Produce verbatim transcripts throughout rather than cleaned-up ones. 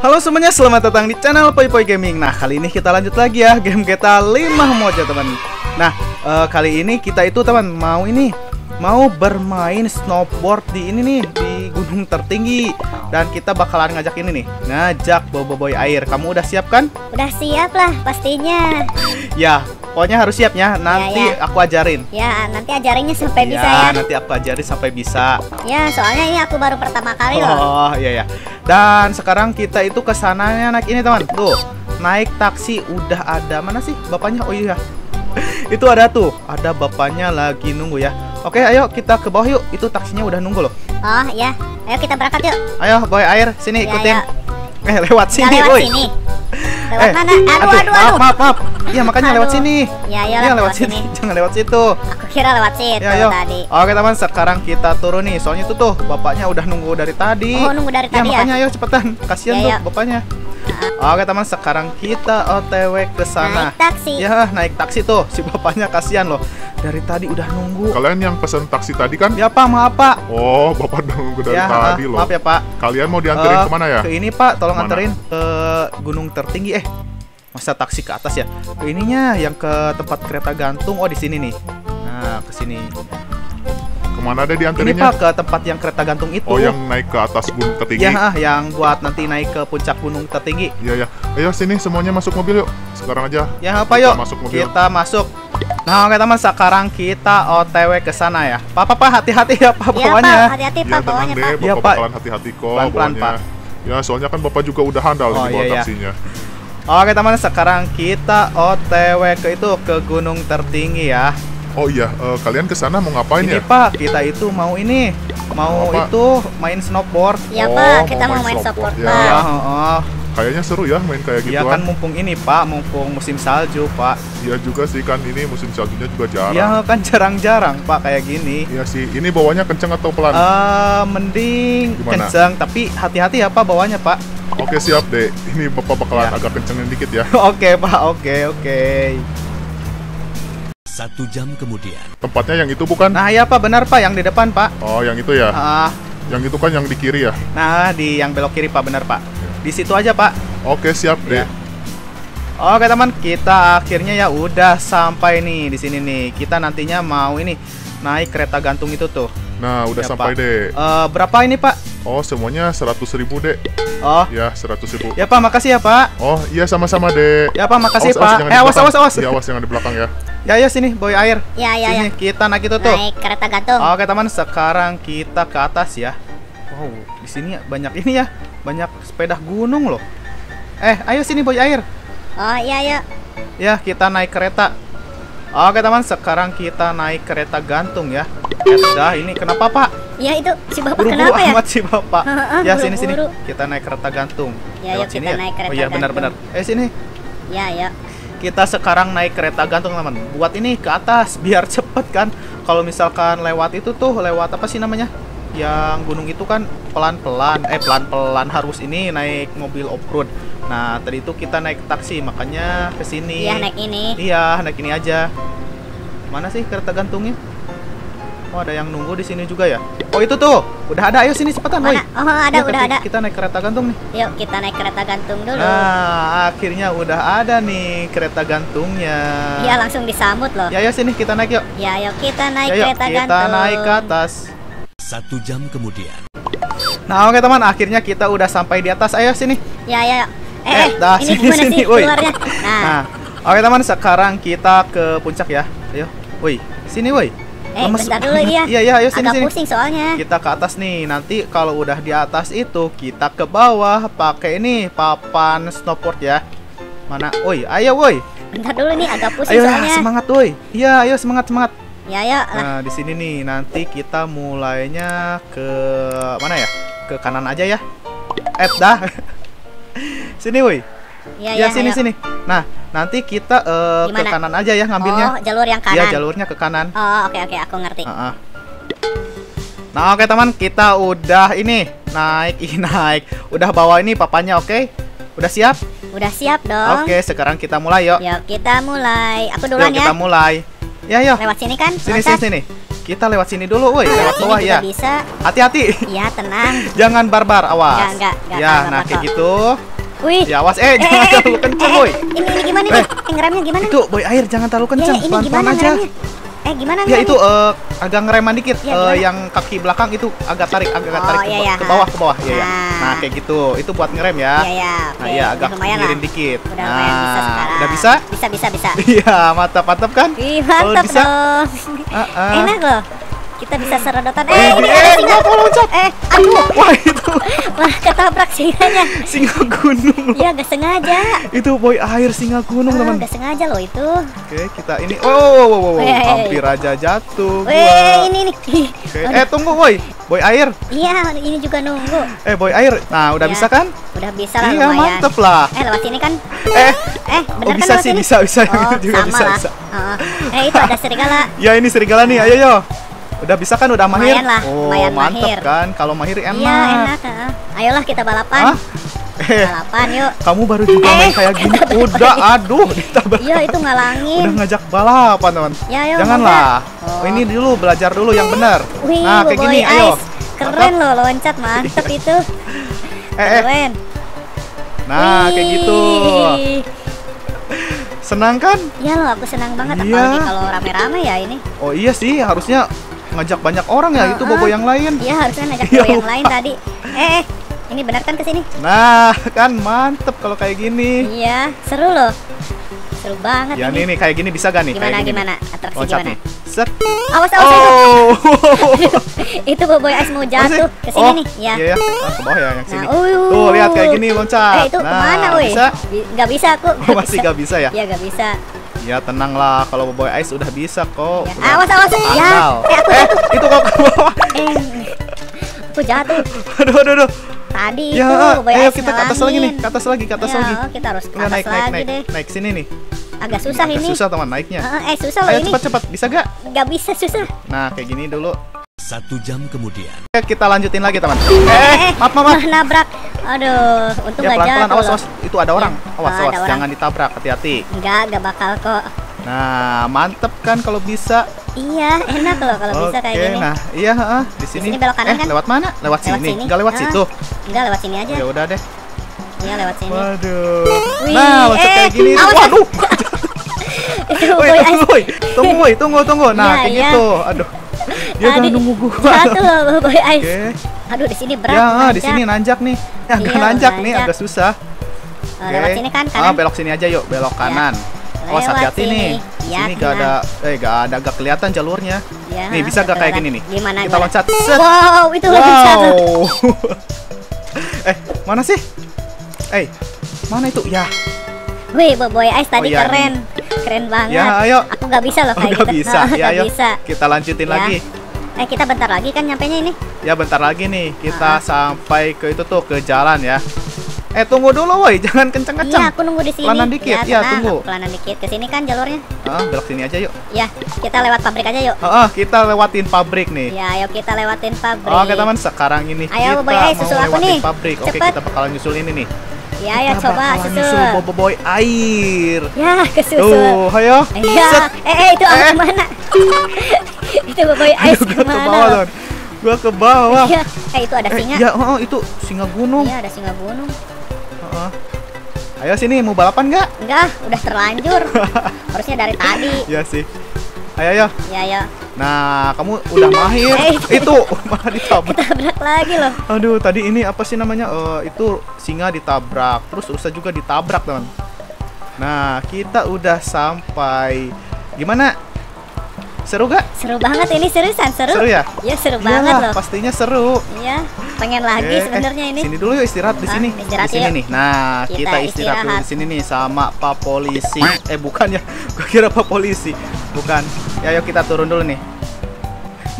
Halo semuanya, selamat datang di channel PoyPoy Gaming. Nah, kali ini kita lanjut lagi ya game G T A lima moja, teman. Nah, uh, kali ini kita itu, teman, mau ini mau bermain snowboard di ini nih, di gunung tertinggi, dan kita bakalan ngajak ini nih, ngajak Boboiboy Air. Kamu udah siap kan? Udah siap lah pastinya. Ya, pokoknya harus siapnya. Nanti ya, ya. aku ajarin. Ya, nanti ajarinnya sampai ya, bisa ya. Nanti aku ajarin sampai bisa. Ya, soalnya ini aku baru pertama kali loh. Oh, iya ya. Dan sekarang kita itu kesananya naik ini, teman. Tuh, naik taksi. Udah ada mana sih bapaknya? Oh iya. Itu ada tuh, ada bapaknya lagi nunggu ya. Oke, ayo kita ke bawah yuk. Itu taksinya udah nunggu loh. Oh ya, ayo kita berangkat yuk. Ayo, Boy Air, sini ya, ikutin. Ayo. Eh, lewat sini, lewat woy. sini. Lewat eh, mana? Aduh, aduh, aduh. Maaf, maaf, maaf. Iya, makanya aduh. lewat sini. Ya, ayo, ya, lewat sini. sini. Jangan lewat situ. Aku kira lewat situ ya, tadi. Oke, teman, sekarang kita turun nih. Soalnya itu tuh bapaknya udah nunggu dari tadi. Oh, nunggu dari ya, tadi. Makanya ya? Ayo cepetan. Kasihan ya, tuh yuk. bapaknya. Oke teman, sekarang kita O T W ke sana. Naik taksi. Ya, naik taksi tuh. Si bapaknya kasihan loh. Dari tadi udah nunggu. Kalian yang pesan taksi tadi kan? Ya, Pak, maaf, Pak. Oh, bapak udah nunggu dari ya, tadi maaf, loh. Maaf ya, Pak. Kalian mau dianterin uh, kemana ya? Ke ini, Pak. Tolong kemana? Anterin ke gunung tertinggi. Eh, masa taksi ke atas ya? Ke ininya, yang ke tempat kereta gantung. Oh, di sini nih. Nah, ke sini. Kemana ada dianterinnya? Ini, Pak, ke tempat yang kereta gantung itu. Oh, yang naik ke atas gunung tertinggi. Ya, yang buat nanti naik ke puncak gunung tertinggi. Iya, ya. Ayo sini semuanya masuk mobil yuk. Sekarang aja. Ya, apa yuk? Masuk mobil. Kita masuk. Nah, oke teman, sekarang kita O T W ke sana ya. Pak, Pak, hati-hati ya, Pak, bawahnya. Hati-hati, Pak, bawahnya, Pak. Iya, Pak. Hati-hati kok bawahnya. Ya, soalnya kan Bapak juga udah handal di bawah taksinya. Oke, teman, sekarang kita O T W ke itu, ke gunung tertinggi ya. Oh iya, uh, kalian kesana mau ngapain ini, ya? Ini, Pak, kita itu mau ini, mau apa? Itu main snowboard. Iya, oh, Pak, kita mau main, main snowboard, snowboard Pak. Ya. Oh, oh. Kayaknya seru ya main kayak gitu. Iya kan, mumpung ini, Pak, mumpung musim salju, Pak. Iya juga sih, kan ini musim saljunya juga jarang. Iya kan, jarang-jarang, Pak, kayak gini. Iya sih, ini bawahnya kenceng atau pelan? Uh, mending Gimana? kenceng, tapi hati-hati ya, Pak, bawahnya, Pak. Oke, siap deh. Ini Bapak bakalan ya. agak kencengin dikit ya. Oke, Pak, oke, oke. Satu jam kemudian. Tempatnya yang itu bukan? Nah ya, Pak, benar, Pak, yang di depan, Pak. Oh, yang itu ya? Uh, yang itu kan yang di kiri ya? Nah, di yang belok kiri, Pak, benar, Pak. Di situ aja, Pak. Oke, siap deh. Ya. Oke teman, kita akhirnya ya udah sampai nih di sini nih. Kita nantinya mau ini naik kereta gantung itu tuh. Nah, udah ya, sampai, Pak. deh. Uh, berapa ini, Pak? Oh, semuanya seratus ribu, deh. Oh. Ya, seratus ribu. Ya, Pak, makasih ya, Pak. Oh, iya, sama-sama, deh. Ya, Pak, makasih, awas, Pak. Awas, eh, awas, awas, awas. Ya, awas, jangan di belakang, ya. Ya, ya, sini, Boy Air. Ya, ya, sini, ya. Kita naik itu, tuh. Naik kereta gantung. Oke, teman, sekarang kita ke atas, ya. Wow, di sini banyak ini, ya. Banyak sepeda gunung, loh. Eh, ayo sini, Boy Air. Oh, iya, ya. Ya, kita naik kereta. Oke, teman, sekarang kita naik kereta gantung, ya. Udah, ini kenapa, Pak? Ya, itu si bapak buru, kenapa buru ya? amat si bapak. Ya, buru, sini sini. Buru. Kita naik kereta gantung. Ya, yuk, kita ya? naik kereta. Oh iya, benar-benar. Eh, sini. Ya, ya. Kita sekarang naik kereta gantung, teman. Buat ini ke atas biar cepet kan. Kalau misalkan lewat itu tuh, lewat apa sih namanya? Yang gunung itu kan pelan-pelan. Eh, pelan-pelan harus ini naik mobil off-road. Nah, tadi itu kita naik taksi, makanya ke sini. Iya, naik ini. Iya, naik ini aja. Mana sih kereta gantungnya? Oh, ada yang nunggu di sini juga ya? Oh, itu tuh. Udah ada. Ayo sini cepetan, Boy. Oh, ada, ya, udah kita, ada. Kita naik kereta gantung nih. Yuk, kita naik kereta gantung dulu. Nah, akhirnya udah ada nih kereta gantungnya. Ya, langsung disambut loh. Ya, ayo sini kita naik yuk. Ya, ayo kita naik ya, yuk, kereta kita gantung. Kita naik ke atas. Satu jam kemudian. Nah, oke teman, akhirnya kita udah sampai di atas. Ayo sini. Ya, ya. Eh, eh dah, ini sini, gimana sini, sih keluarnya? Nah. Nah, oke teman, sekarang kita ke puncak ya. Ayo. Woi, sini, Woi. Eh, Lemes bentar dulu ya. Iya, iya, ayo sini, agak sini. pusing soalnya. Kita ke atas nih. Nanti kalau udah di atas itu kita ke bawah pakai ini papan snowboard ya. Mana? Woi, ayo, woi. Bentar dulu nih, agak pusing ayo, soalnya. Ayo, semangat, woi. Iya, ayo semangat, semangat. Ya, ayo. Nah, di sini nih nanti kita mulainya ke mana ya? Ke kanan aja ya. Eh, dah. Sini, woi. Ya, ya, ya, sini, ayo. sini. Nah, nanti kita uh, ke kanan aja ya ngambilnya. Oh, jalur yang kanan. Iya, jalurnya ke kanan. Oh, oke, oke, aku ngerti. Uh -uh. Nah, oke teman, kita udah ini naik, naik. Udah bawa ini papanya, oke? Okay? Udah siap? Udah siap dong. Oke, okay, sekarang kita mulai yuk. Yuk, kita mulai. Aku duluan ya. Kita mulai. Ya, yuk. Lewat sini kan? Sini, sini, sini. Kita lewat sini dulu, woi. Lewat bawah ya. Bisa. Hati-hati. Iya, tenang. Jangan barbar, awas. Enggak, enggak, enggak. Ya, nah kayak gitu. Wih. Ya awas, eh, eh jangan eh, terlalu kenceng, boy. Eh, ini, ini gimana nih? Eh, ngeremnya gimana nih? Itu, boy air jangan terlalu kenceng, ya, ya, pelan-pelan aja. Eh, gimana nih? Ya itu uh, agak ngereman dikit. Ya, uh, yang kaki belakang itu agak tarik, agak oh, tarik ya, ke bawah, ya. ke bawah, ke bawah. Nah. Ya, ya. Nah, kayak gitu. Itu buat ngerem ya. Ya, ya. Okay. Nah, ya agak miring dikit. Udah, nah, bisa udah bisa? Bisa, bisa, bisa. Iya, mantap-mantap kan? Ih, mantap dong. Enak loh. Kita bisa serodotan. Eh, eh ini eh, ada singa loncat. Eh, aduh. Wah, itu. Wah, ketabrak singanya. Singa gunung. Iya, gak sengaja. Itu boy air singa gunung, oh, teman. Gak sengaja loh itu. Oke, kita ini. Oh, wow, wow, wow. Hampir aja jatuh. Weh, ini nih. Oke. Eh, tunggu, boy. Boy air. Iya, ini juga nunggu. Eh, boy air. Nah, udah ya. bisa kan? Udah bisa lah. Iya, mantep lah. Eh, lewat sini kan? Eh, eh, bener oh, bisa kan sih, ini? bisa, bisa. Oh, juga bisa, lah. bisa. Uh, eh, itu ada serigala. Ya, ini serigala nih. Ayo, yo. Udah bisa kan, udah mahir? Lah, oh, mantep mahir. kan? Kalau mahir enak. Iya, enak. Uh. Ayolah kita balapan. Hah? Eh, balapan yuk. Kamu baru juga eh. main kayak gini. Udah, aduh. Iya, itu ngalangin. Udah ngajak balapan, teman. Ya, janganlah. Oh. Oh, ini dulu, belajar dulu yang benar. Wih, nah, kayak gini, ice. ayo. Keren mantap. loh, loncat mantep itu. Eh, Keren. Nah, Wih. kayak gitu. Senang kan? Iya loh, aku senang banget. Iya. Apalagi kalau rame-rame ya ini. Oh iya sih, harusnya ngajak banyak orang ya, oh, itu bobo uh. yang lain. Iya, harusnya ngajak bobo yang lain tadi. Eh, ini benar kan kesini? Nah, kan mantep kalau kayak gini. Iya, seru loh. Seru banget. Ya ini nih, kayak gini bisa gak nih? Gimana, gimana? Atraksi Loncat gimana? Set. Awas, awas, oh. awas. Itu boboiboy ice mau jatuh. Kesini oh. nih, ya. Iya, ya. Ah, ke bawah ya, yang sini. Nah, uh. Tuh, lihat kayak gini loncat. Eh, itu nah, kemana, woi? Gak bisa aku. Gak Masih bisa. gak bisa ya? Iya, gak bisa. Ya tenang lah, kalau Boboiboy Ice udah bisa kok. Ya. Udah awas awas ya. Eh, aku eh, itu kok ke bawah. Eh, aku jatuh. Aduh aduh aduh. Tadi ya, itu Boboiboy Ice. Ayo kita ke atas lagi nih, ke atas lagi, ke atas lagi. Kita harus ke atas naik, lagi naik, deh. Naik, naik sini nih. Agak susah Agak ini. Susah teman naiknya. Eh susah loh ini. Ayo cepat cepat, bisa gak? Gak bisa susah. Nah kayak gini dulu. Satu jam kemudian. Oke, kita lanjutin lagi teman. Eh, maaf maaf. Nabrak. Aduh, untung ya, aja. Pelan-pelan, awas, awas, itu ada orang. Ya. Awas, oh, awas, orang. jangan ditabrak, hati-hati. Enggak, enggak bakal kok. Nah, mantep kan kalau bisa. Iya, enak loh kalau okay, bisa kayak gini. Nah, iya, uh, di sini. Di sini belok kanan eh, kan? Lewat mana? Lewat, lewat sini. Enggak lewat ah. situ. Enggak lewat sini aja. Ya udah deh. Iya, lewat sini. Waduh. Wih. Nah, masuk eh, kayak gini. Awas. Waduh. Woi, woi. Tunggu, woi. Tunggu, tunggu. Nah, ya, kayak ya. gitu. Aduh. Dia Adi, jangan nunggu gua. Satu loh, Boboiboy Ice. Okay. Aduh, di sini berat. Ya, nanjak. di sini nanjak nih. Agak iya, nanjak nih, agak susah. Oh, okay. Lewat sini kan kanan. Ah, belok sini aja yuk, belok kanan. Ya. Awas hati-hati nih. Ya, sini gak ada eh gak ada gak kelihatan jalurnya. Ya, nih, bisa gak kayak gini nih? Gimana, Kita gimana? loncat. Set. Wow, itu wow. loncat. eh, mana sih? Eh, mana itu? Ya. Wih, Boboiboy Ice tadi oh, ya, keren. Nih. Keren banget. Ya, ayo. Aku gak bisa loh kayak oh, gitu. Bisa. Nah, ya, ayo. Bisa. Kita lanjutin ya. lagi. Eh kita bentar lagi kan nyampenya ini? Ya bentar lagi nih kita uh -huh. sampai ke itu tuh ke jalan ya. Eh tunggu dulu woi, jangan kenceng-kenceng. Iya, aku nunggu di sini. Pelanan dikit. Iya, ya, tunggu. Pelanan dikit. Ke sini kan jalurnya. Ah, belok sini aja yuk. Ya, kita lewat pabrik aja yuk. Heeh, kita lewatin pabrik nih. Ya, ayo kita lewatin pabrik. Oke, teman, sekarang ini ayo, kita boy, ayo, susul mau aku lewatin nih. pabrik. Cepet. Oke, kita bakal nyusul ini nih. Ya, ayo kita coba susul Boboiboy air. Ya, kesusul. Tuh, ayo. Ya. Eh, eh itu eh. mana? Itu Boboiboy Ice kemana? Gua ke bawah. Iya, eh itu ada singa. Eh, ya, oh, oh, itu singa gunung. Iya, ada singa gunung. Uh-uh. Ayo sini, mau balapan nggak? Enggak, udah terlanjur. Harusnya dari tadi. Iya sih. Ayo, ayo. Iya, ayo. Nah, kamu udah mahir. Eh, itu malah ditabrak. Ditabrak lagi loh. Aduh, tadi ini apa sih namanya? Uh, itu singa ditabrak, terus rusa juga ditabrak, teman. Nah, kita udah sampai. Gimana? Seru gak? Seru banget ini, seriusan seru. Seru ya? Ya seru Iyalah, banget loh. Pastinya seru. Iya, pengen lagi eh, sebenarnya ini. Sini dulu yuk istirahat di sini. Ah, istirahat di sini yuk. nih. Nah, kita, kita istirahat, istirahat dulu di sini nih sama Pak Polisi. Eh bukan ya, gue kira Pak Polisi. Bukan. Ya yuk kita turun dulu nih.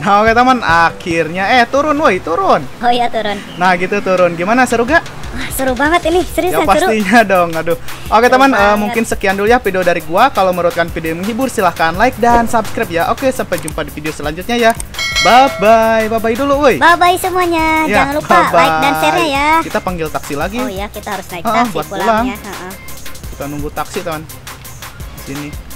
Nah, oke teman, akhirnya eh turun woi, turun. Oh iya turun. Nah, gitu turun. Gimana seru gak? Wah, seru banget ini, seriusan ya, pastinya seru. dong, aduh. Oke teman, uh, mungkin sekian dulu ya video dari gua. Kalau menurutkan video yang menghibur, silahkan like dan subscribe ya. Oke, sampai jumpa di video selanjutnya ya. Bye-bye, bye-bye dulu woi. Bye-bye semuanya, ya, jangan lupa bye-bye. like dan share ya. Kita panggil taksi lagi. Oh iya, kita harus naik taksi uh -uh, buat pulangnya pulang. uh -uh. Kita nunggu taksi teman. Sini.